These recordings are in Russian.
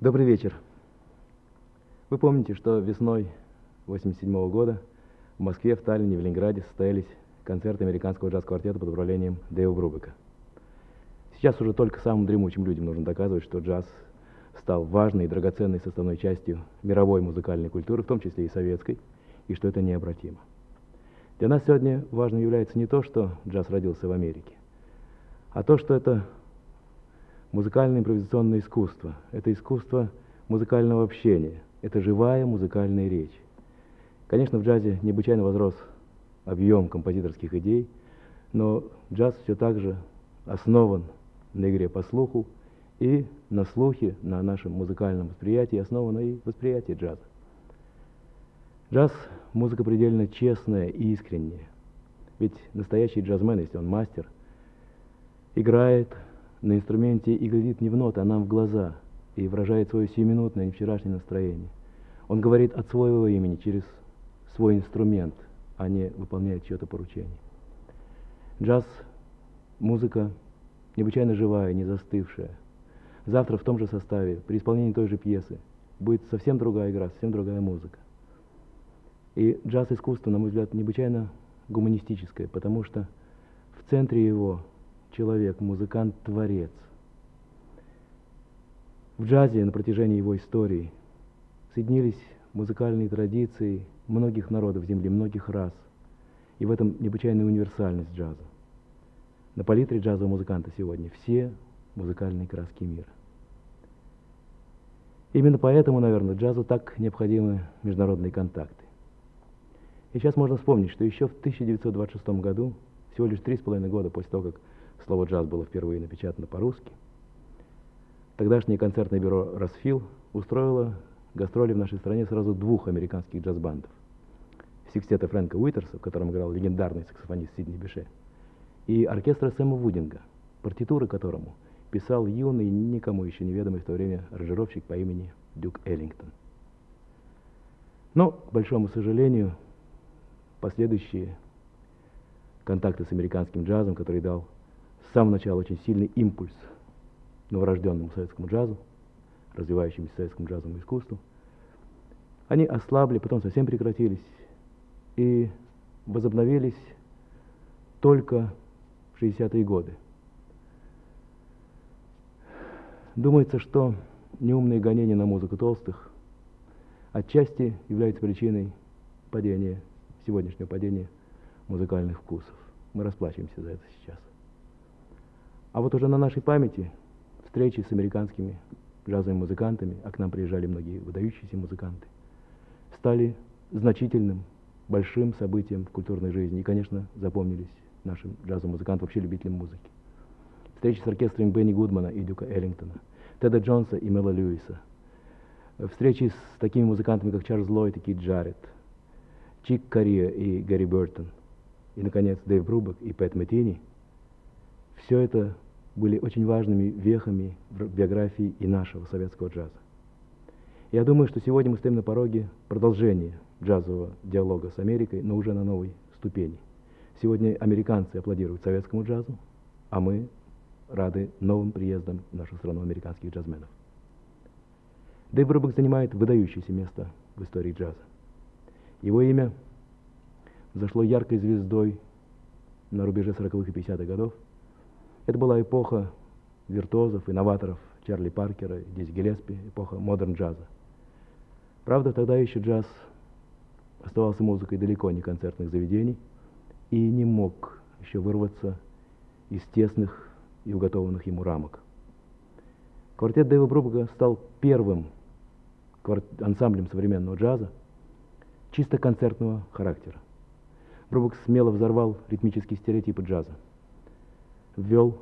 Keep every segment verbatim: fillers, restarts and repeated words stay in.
Добрый вечер. Вы помните, что весной восемьдесят седьмого года в Москве, в Таллине, в Ленинграде состоялись концерты американского джаз-квартета под управлением Дэйва Брубека. Сейчас уже только самым дремучим людям нужно доказывать, что джаз стал важной и драгоценной составной частью мировой музыкальной культуры, в том числе и советской, и что это необратимо. Для нас сегодня важным является не то, что джаз родился в Америке, а то, что это музыкальное импровизационное искусство, это искусство музыкального общения, это живая музыкальная речь. Конечно, в джазе необычайно возрос объем композиторских идей, но джаз все так же основан на игре по слуху, и на слухе, на нашем музыкальном восприятии основано и восприятие джаза. Джаз – музыка предельно честная и искренняя. Ведь настоящий джазмен, если он мастер, играет на инструменте и глядит не в ноты, а нам в глаза, и выражает свое сиюминутное, не вчерашнее настроение. Он говорит от своего имени через свой инструмент, а не выполняет чье-то поручение. Джаз – музыка необычайно живая, не застывшая. Завтра в том же составе, при исполнении той же пьесы, будет совсем другая игра, совсем другая музыка. И джаз-искусство, на мой взгляд, необычайно гуманистическое, потому что в центре его человек, музыкант, творец. В джазе на протяжении его истории соединились музыкальные традиции многих народов Земли, многих рас, и в этом необычайная универсальность джаза. На палитре джазового музыканта сегодня все музыкальные краски мира. Именно поэтому, наверное, джазу так необходимы международные контакты. И сейчас можно вспомнить, что еще в тысяча девятьсот двадцать шестом году, всего лишь три с половиной года после того, как слово «джаз» было впервые напечатано по-русски, тогдашнее концертное бюро «Росфил» устроило гастроли в нашей стране сразу двух американских джаз-бандов. Секстета Фрэнка Уитерса, в котором играл легендарный саксофонист Сидни Беше, и оркестра Сэма Вудинга, партитуры которому писал юный, никому еще неведомый в то время аранжировщик по имени Дюк Эллингтон. Но, к большому сожалению, последующие контакты с американским джазом, который дал с самого начала очень сильный импульс новорожденному советскому джазу, развивающемуся советскому джазовому искусству, они ослабли, потом совсем прекратились и возобновились только в шестидесятые годы. Думается, что неумные гонения на музыку Толстых отчасти являются причиной падения, сегодняшнего падения музыкальных вкусов. Мы расплачиваемся за это сейчас. А вот уже на нашей памяти встречи с американскими джазовыми музыкантами, а к нам приезжали многие выдающиеся музыканты, стали значительным, большим событием в культурной жизни и, конечно, запомнились нашим джазовым музыкантам, вообще любителям музыки. Встречи с оркестрами Бенни Гудмана и Дюка Эллингтона, Теда Джонса и Мела Льюиса, встречи с такими музыкантами, как Чарльз Ллойд и Кит Джаррет, Чик Кориа и Гэри Бертон, и, наконец, Дэйв Брубек и Пэт Мэттини. Все это были очень важными вехами в биографии и нашего советского джаза. Я думаю, что сегодня мы стоим на пороге продолжения джазового диалога с Америкой, но уже на новой ступени. Сегодня американцы аплодируют советскому джазу, а мы рады новым приездам в нашу страну американских джазменов. Дэйв Брубек занимает выдающееся место в истории джаза. Его имя зашло яркой звездой на рубеже сороковых и пятидесятых годов. Это была эпоха виртуозов и новаторов Чарли Паркера, Дизи Гиллеспи, эпоха модерн-джаза. Правда, тогда еще джаз оставался музыкой далеко не концертных заведений и не мог еще вырваться из тесных и уготованных ему рамок. Квартет Дэйва Брубека стал первым ансамблем современного джаза чисто концертного характера. Брубек смело взорвал ритмические стереотипы джаза, ввел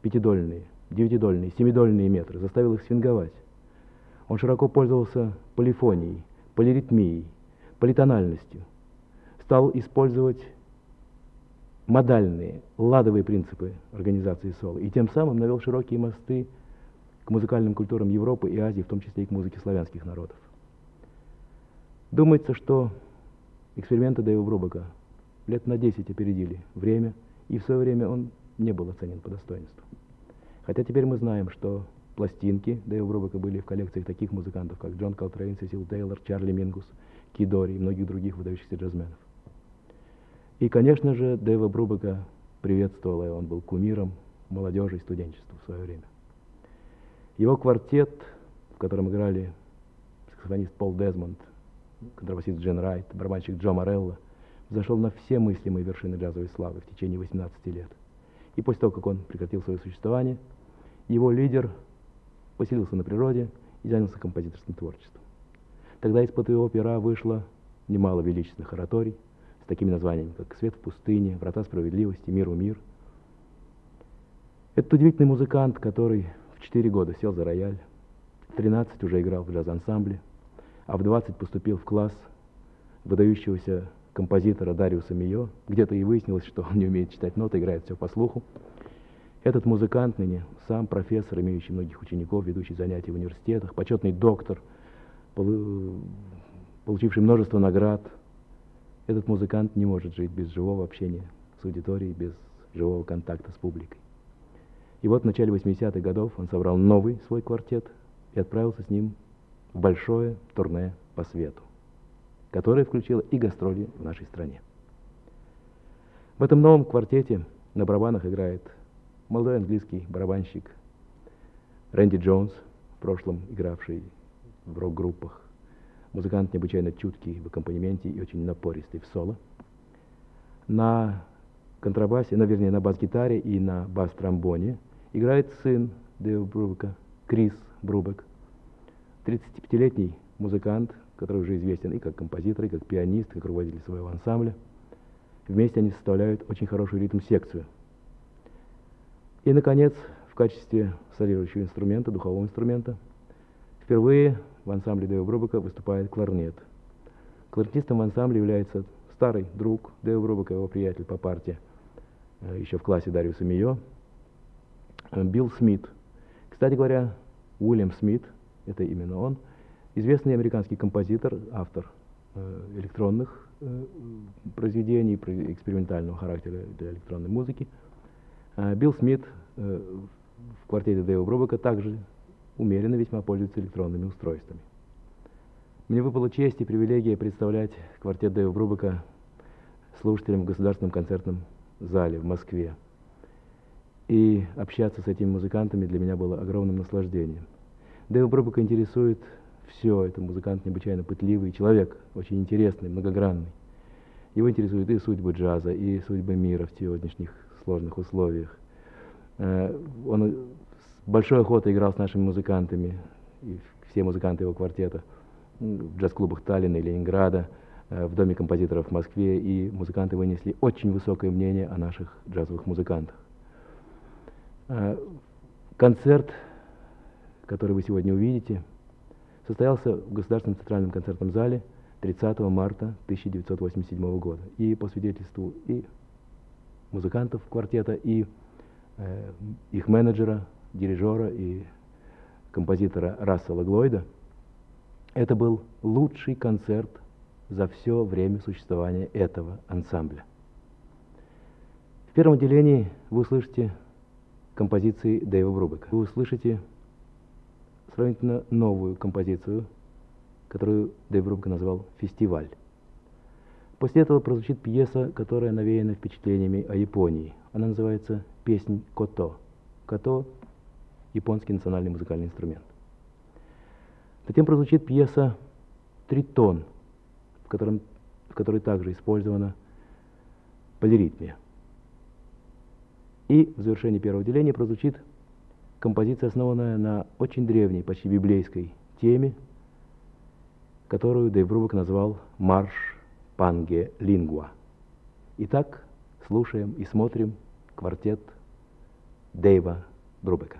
пятидольные, девятидольные, семидольные метры, заставил их свинговать. Он широко пользовался полифонией, полиритмией, политональностью, стал использовать модальные, ладовые принципы организации соло, и тем самым навел широкие мосты к музыкальным культурам Европы и Азии, в том числе и к музыке славянских народов. Думается, что эксперименты Дэйва Брубека лет на десять опередили время, и в свое время он не был оценен по достоинству. Хотя теперь мы знаем, что Пластинки Дэйва Брубека были в коллекциях таких музыкантов, как Джон Колтрейн, Сесил Тейлор, Чарли Мингус, Кит Джаррет и многих других выдающихся джазменов. И, конечно же, Дэйва Брубека приветствовала, и он был кумиром молодежи и студенчества в свое время. Его квартет, в котором играли саксофонист Пол Дезмонд, контрабасист Джин Райт, барабанщик Джо Морелло, зашел на все мыслимые вершины джазовой славы в течение восемнадцати лет. И после того, как он прекратил свое существование, его лидер поселился на природе и занялся композиторским творчеством. Тогда из-под его пера вышло немало величественных ораторий с такими названиями, как «Свет в пустыне», «Врата справедливости», «Миру мир». Этот удивительный музыкант, который в четыре года сел за рояль, в тринадцать уже играл в джаз-ансамбле, а в двадцать поступил в класс выдающегося композитора Дариуса Мийо, где-то и выяснилось, что он не умеет читать ноты, играет все по слуху. Этот музыкант ныне сам профессор, имеющий многих учеников, ведущий занятия в университетах, почетный доктор, получивший множество наград. Этот музыкант не может жить без живого общения с аудиторией, без живого контакта с публикой. И вот в начале восьмидесятых годов он собрал новый свой квартет и отправился с ним в большое турне по свету, которое включило и гастроли в нашей стране. В этом новом квартете на барабанах играет молодой английский барабанщик Рэнди Джонс, в прошлом игравший в рок-группах, музыкант необычайно чуткий в аккомпанементе и очень напористый в соло. На контрабасе, на, вернее, на бас-гитаре и на бас-тромбоне играет сын Дэйва Брубека, Крис Брубек, тридцатипятилетний музыкант, который уже известен и как композитор, и как пианист, и как руководитель своего ансамбля. Вместе они составляют очень хорошую ритм-секцию. И, наконец, в качестве солирующего инструмента, духового инструмента, впервые в ансамбле Дэйва Брубека выступает кларнет. Кларнетистом в ансамбле является старый друг Дэйва Брубека, его приятель по парте, еще в классе Дариуса Мийо, Билл Смит. Кстати говоря, Уильям Смит, это именно он, известный американский композитор, автор электронных произведений, экспериментального характера для электронной музыки. Билл Смит э, в квартете Дэйва Брубека также умеренно весьма пользуется электронными устройствами. Мне выпала честь и привилегия представлять квартет Дэйва Брубека слушателям в Государственном концертном зале в Москве. И общаться с этими музыкантами для меня было огромным наслаждением. Дэйва Брубека интересует все. Это музыкант необычайно пытливый, человек очень интересный, многогранный. Его интересуют и судьбы джаза, и судьбы мира в сегодняшних сложных условиях. Он с большой охотой играл с нашими музыкантами, и все музыканты его квартета, в джаз-клубах Таллина и Ленинграда, в Доме композиторов в Москве, и музыканты вынесли очень высокое мнение о наших джазовых музыкантах. Концерт, который вы сегодня увидите, состоялся в Государственном центральном концертном зале тридцатого марта тысяча девятьсот восемьдесят седьмого года. И по свидетельству и музыкантов квартета, и э, их менеджера, дирижера и композитора Рассела Глойда, это был лучший концерт за все время существования этого ансамбля. В первом отделении вы услышите композиции Дэйва Брубека. Вы услышите сравнительно новую композицию, которую Дэйв Брубек назвал «Фестиваль». После этого прозвучит пьеса, которая навеяна впечатлениями о Японии. Она называется «Песнь кото». Кото – японский национальный музыкальный инструмент. Затем прозвучит пьеса «Тритон», в, котором, в которой также использована полиритмия. И в завершении первого отделения прозвучит композиция, основанная на очень древней, почти библейской теме, которую Дэйв Брубек назвал «Марш Панге Лингва». Итак, слушаем и смотрим квартет Дэйва Брубека.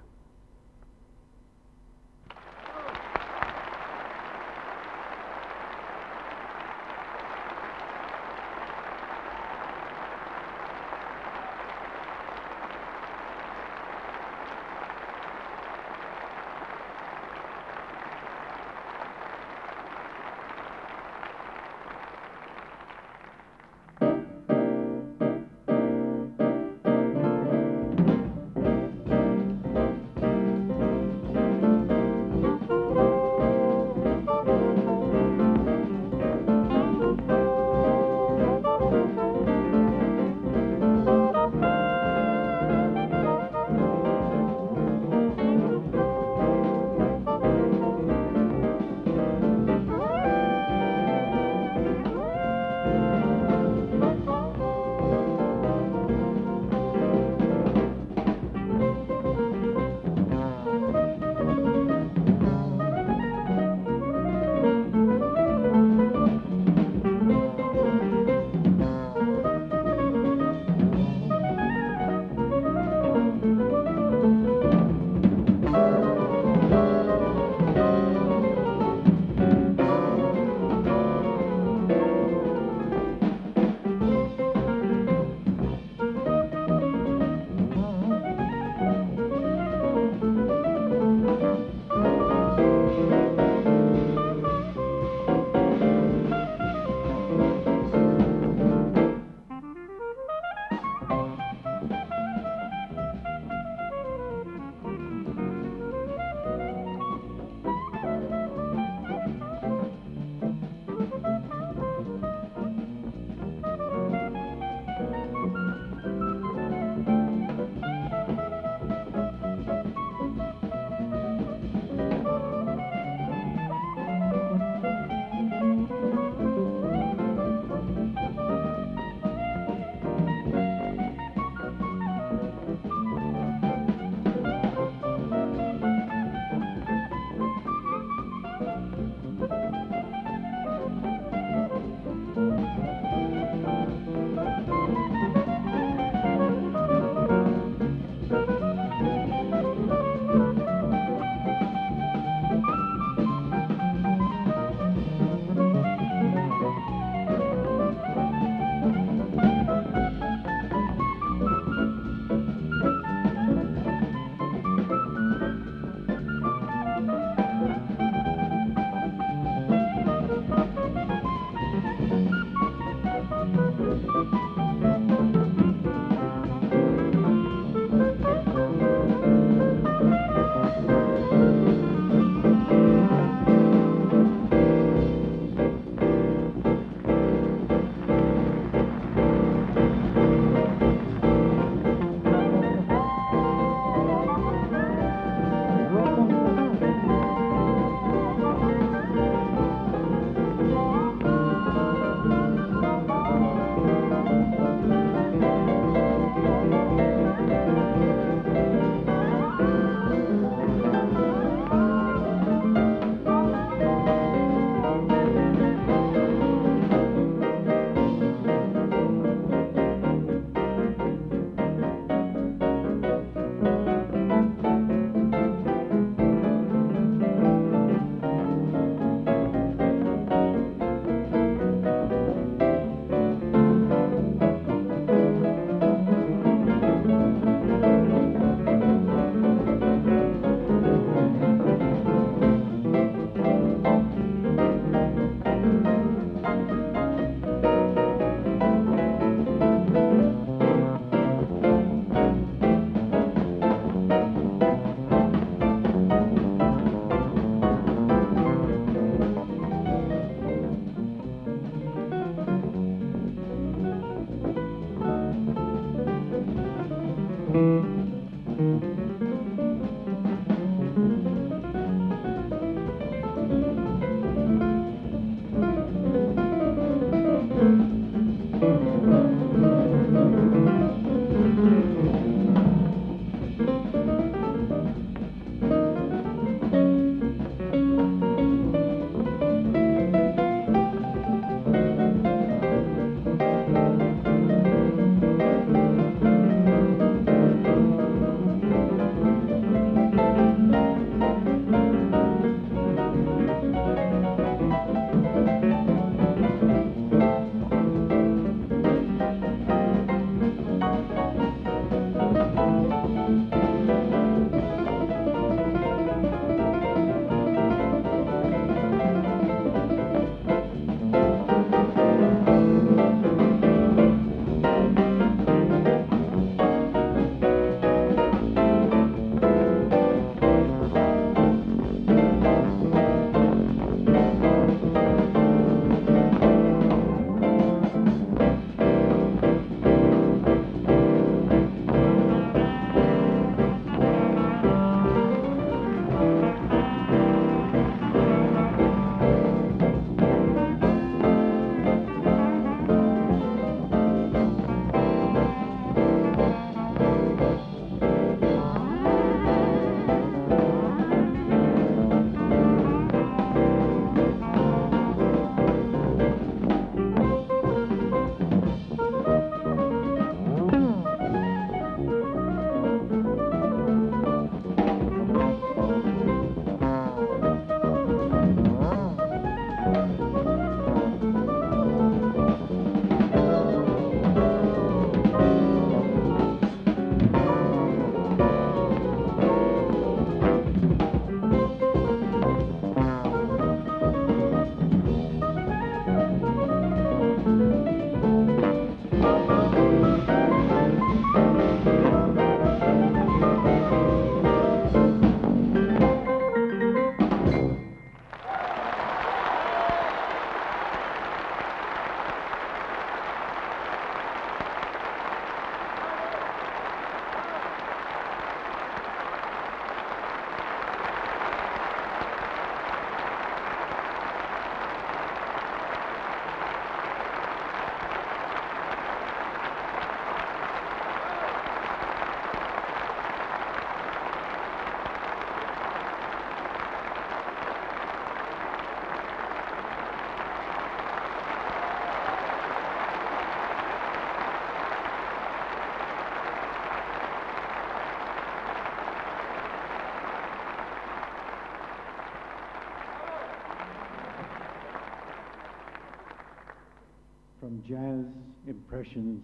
From Jazz Impressions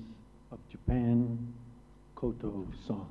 of Japan, Koto Song.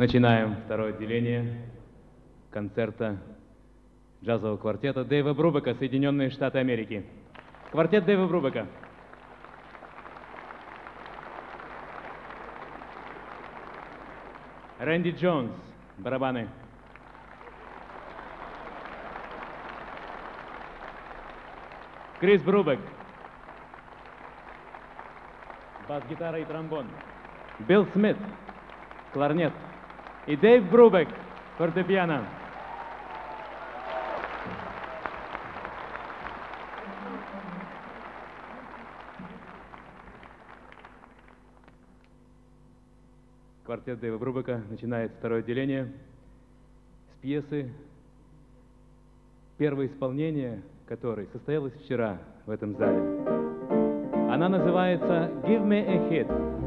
Начинаем второе отделение концерта джазового квартета Дэйва Брубека, Соединенные Штаты Америки. Квартет Дэйва Брубека. Рэнди Джонс, барабаны. Крис Брубек, бас-гитара и тромбон. Билл Смит, кларнет. И Дэйв Брубек, фортепиано. Квартет Дэйва Брубека начинает второе отделение с пьесы, первое исполнение которой состоялось вчера в этом зале. Она называется «Give me a hit».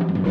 Thank you.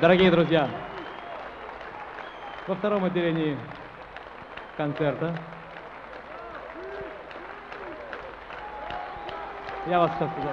Дорогие друзья, во втором отделении концерта я вас сейчас позову.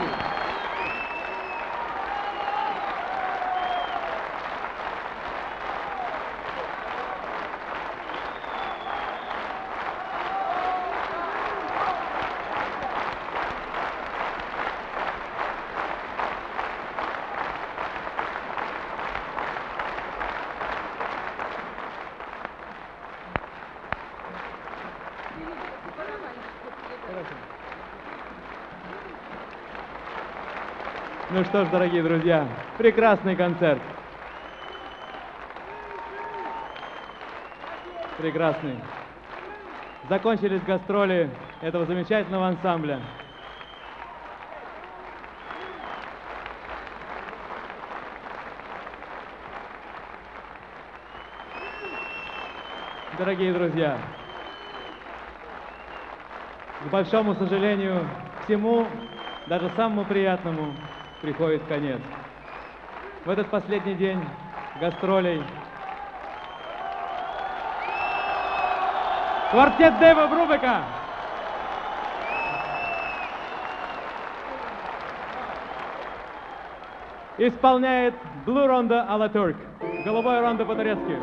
you. Ну что ж, дорогие друзья, прекрасный концерт. Прекрасный. Закончились гастроли этого замечательного ансамбля. Дорогие друзья, к большому сожалению, всему, даже самому приятному, приходит конец. В этот последний день гастролей квартет Дэйва Брубека! Исполняет Blue Rondo à la Turk. Голубое рондо по-турецки.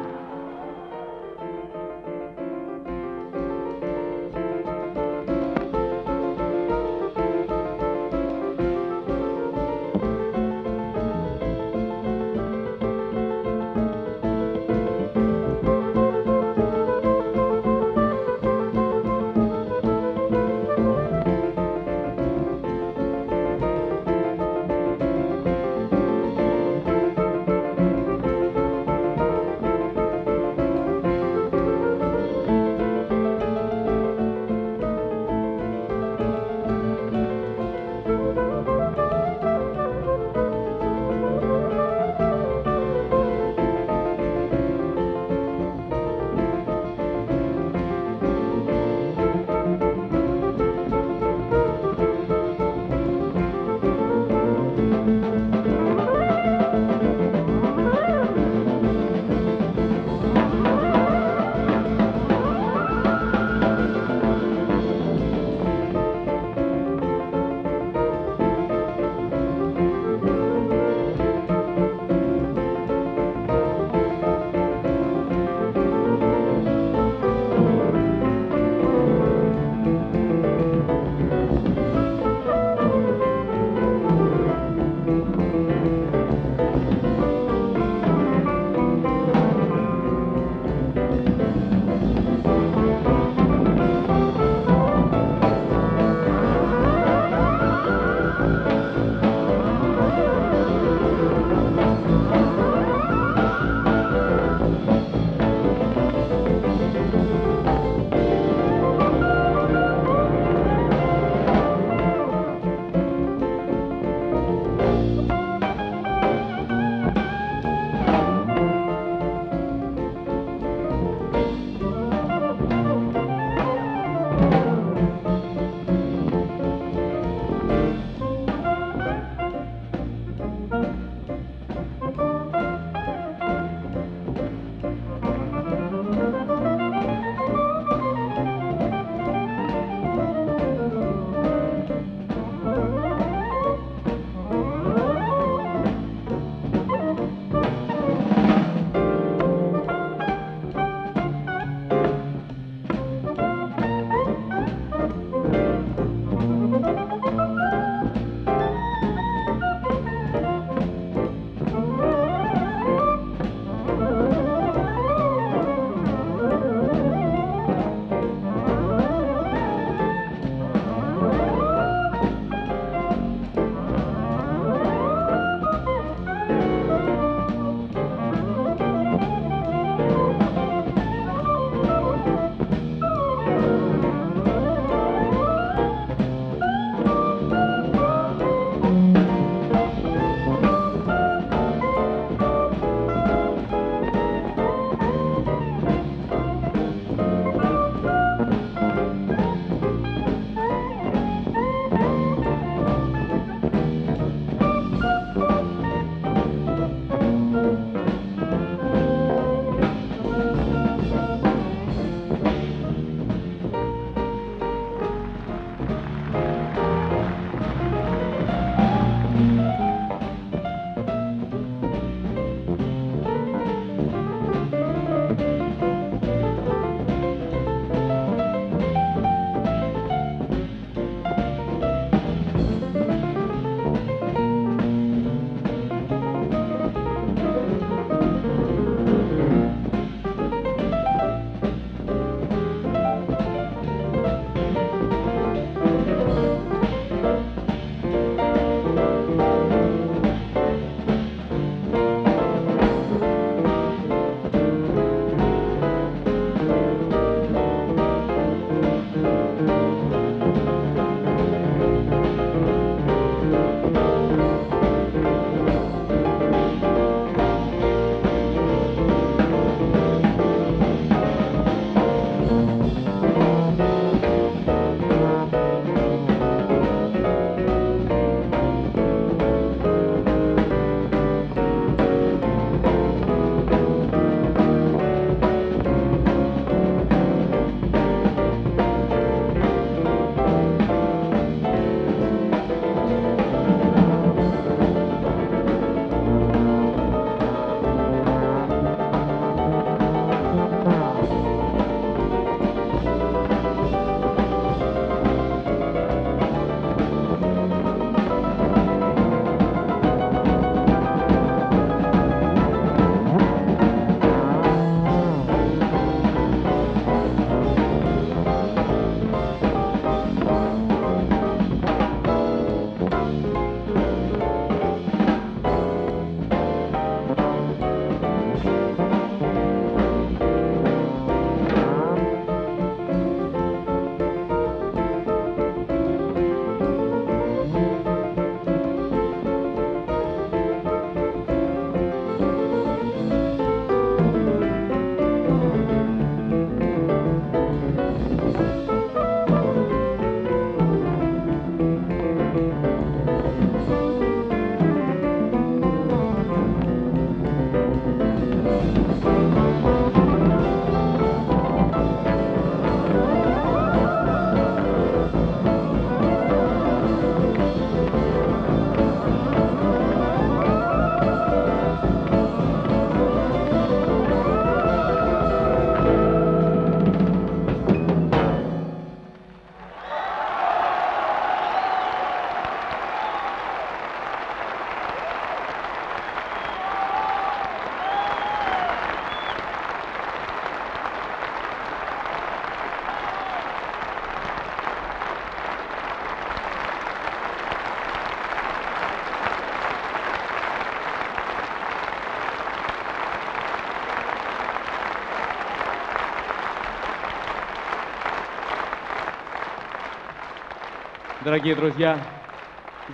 Дорогие друзья,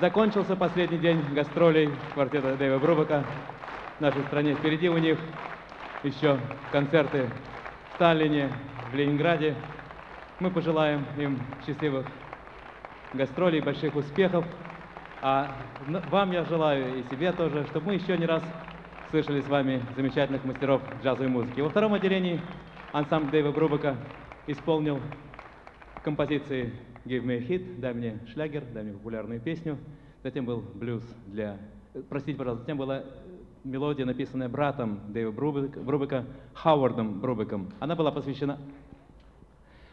закончился последний день гастролей квартета Дэйва Брубека в нашей стране. Впереди у них еще концерты в Таллине, в Ленинграде. Мы пожелаем им счастливых гастролей, больших успехов. А вам я желаю и себе тоже, чтобы мы еще не раз слышали с вами замечательных мастеров джазовой музыки. Во втором отделении ансамбль Дэйва Брубека исполнил композиции «Give me a hit», «Дай мне шлягер», «Дай мне популярную песню». Затем был блюз для... Простите, пожалуйста, затем была мелодия, написанная братом Дэйва Брубека, Хауардом Брубеком. Она была посвящена...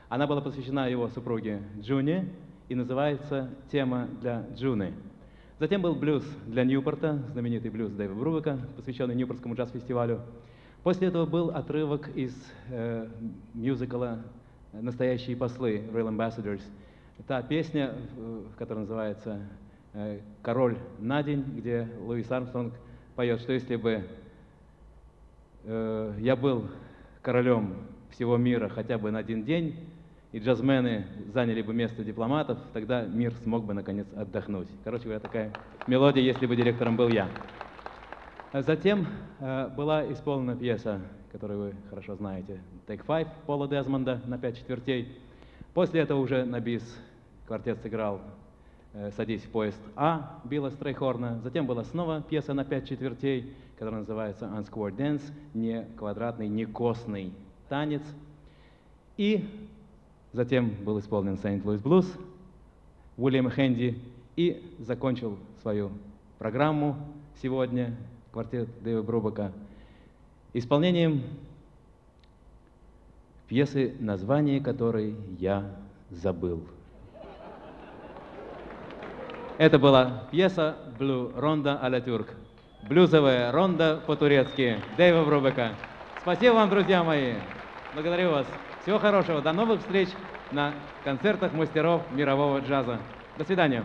Она была посвящена его супруге Джуни и называется «Тема для Джуны». Затем был блюз для Ньюпорта, знаменитый блюз Дэйва Брубека, посвященный Ньюпортскому джаз-фестивалю. После этого был отрывок из э, мюзикла «Настоящие послы», «Real Ambassadors». Та песня, которая называется «Король на день», где Луис Армстронг поет, что если бы э, я был королем всего мира хотя бы на один день, и джазмены заняли бы место дипломатов, тогда мир смог бы, наконец, отдохнуть. Короче говоря, такая мелодия, если бы директором был я. Затем э, была исполнена пьеса, которую вы хорошо знаете, «Take Five» Пола Дезмонда на пять четвертей. После этого уже на бис квартет сыграл э, «Садись в поезд А» Билла Стрейхорна. Затем была снова пьеса на пять четвертей, которая называется «Unsquared Dance», не квадратный, не костный танец. И затем был исполнен «Saint Louis Blues» Уильяма Хэнди. И закончил свою программу сегодня квартет Дэйва Брубека исполнением пьесы, название которой я забыл. Это была пьеса «Блю ронда а-ля тюрк», блюзовая ронда по-турецки Дэйва Брубека. Спасибо вам, друзья мои. Благодарю вас. Всего хорошего. До новых встреч на концертах мастеров мирового джаза. До свидания.